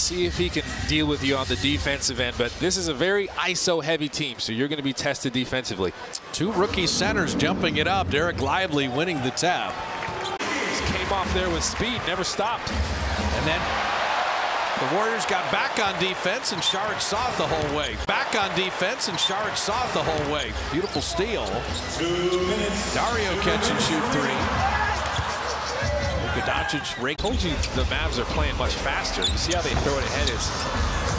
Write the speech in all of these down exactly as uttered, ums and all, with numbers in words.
see if he can deal with you on the defensive end. But this is a very I S O-heavy team, so you're going to be tested defensively. Two rookie centers jumping it up. Derrick Lively winning the tap. Just came off there with speed, never stopped. And then the Warriors got back on defense, and Saric saw it the whole way. Back on defense, and Saric saw it the whole way. Beautiful steal. Two minutes. Dario catch and shoot three. Doncic told you the Mavs are playing much faster. You see how they throw it ahead. It's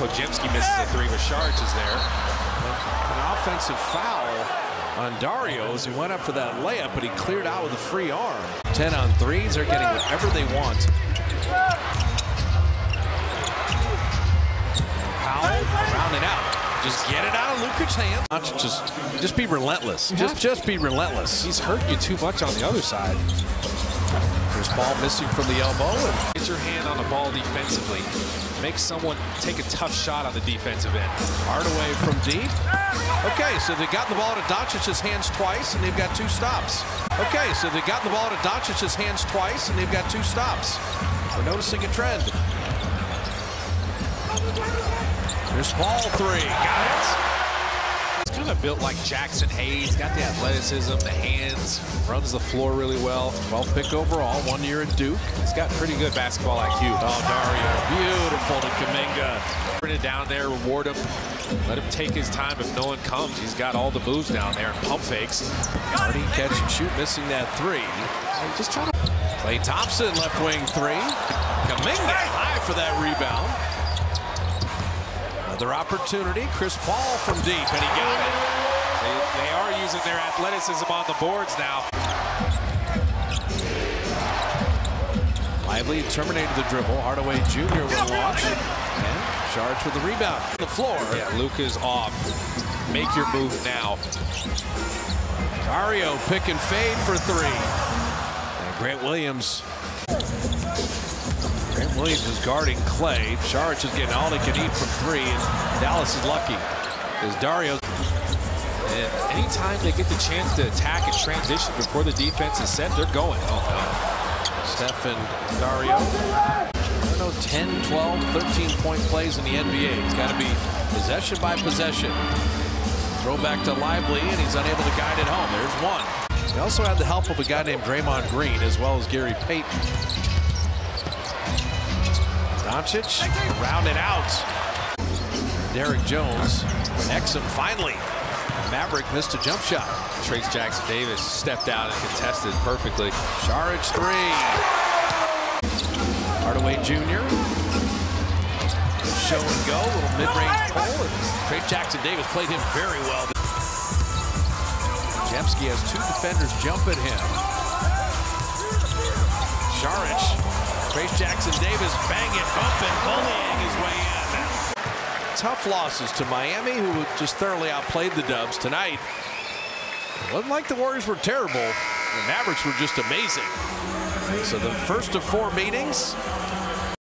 Podziemski misses a three, with Saric is there. An offensive foul on Dario as he went up for that layup, but he cleared out with a free arm. Ten on threes, they're getting whatever they want. Powell rounding out. Just get it out of Lukic's hands. Just, just be relentless. Just, just be relentless. He's hurting you too much on the other side. Ball missing from the elbow. And get your hand on the ball defensively. Make someone take a tough shot on the defensive end. Hardaway from deep. Okay, so they've gotten the ball to Doncic's hands twice, and they've got two stops. Okay, so they've gotten the ball to Doncic's hands twice, and they've got two stops. We're noticing a trend. Here's Paul three. Got it. It's kind of built like Jaxson Hayes. Got the athleticism, the hands. Runs the floor really well. twelfth pick overall, one year at Duke. He's got pretty good basketball I Q. Oh, Dario, beautiful to Kuminga. Bring it down there, reward him. Let him take his time if no one comes. He's got all the moves down there. Pump fakes. Already catch and shoot, missing that three. So just trying to... Klay Thompson, left wing three. Kuminga high for that rebound. Another opportunity. Chris Paul from deep, and he got it. They, they are using their athleticism on the boards now. Lively terminated the dribble. Hardaway Junior with a launch. And Saric with the rebound. The floor. Yeah, Luka's off. Make your move now. Dario pick and fade for three. And Grant Williams. Grant Williams is guarding Klay. Saric is getting all they can eat from three, and Dallas is lucky. As Dario. And anytime they get the chance to attack and transition before the defense is set, they're going. Oh, no. Steph and Dario. I know ten, twelve, thirteen point plays in the N B A. It's got to be possession by possession. Throw back to Lively, and he's unable to guide it home. There's one. They also had the help of a guy named Draymond Green, as well as Gary Payton. Doncic rounded out. Derrick Jones connects him finally. Maverick missed a jump shot. Trayce Jackson-Davis stepped out and contested perfectly. Saric three. Hardaway Junior Show and go, little mid-range pull. Trayce Jackson-Davis played him very well. Jemski has two defenders jump at him. Saric. Trayce Jackson-Davis banging, bumping, bullying his way in. Tough losses to Miami, who just thoroughly outplayed the Dubs tonight. It wasn't like the Warriors were terrible. The Mavericks were just amazing. So the first of four meetings,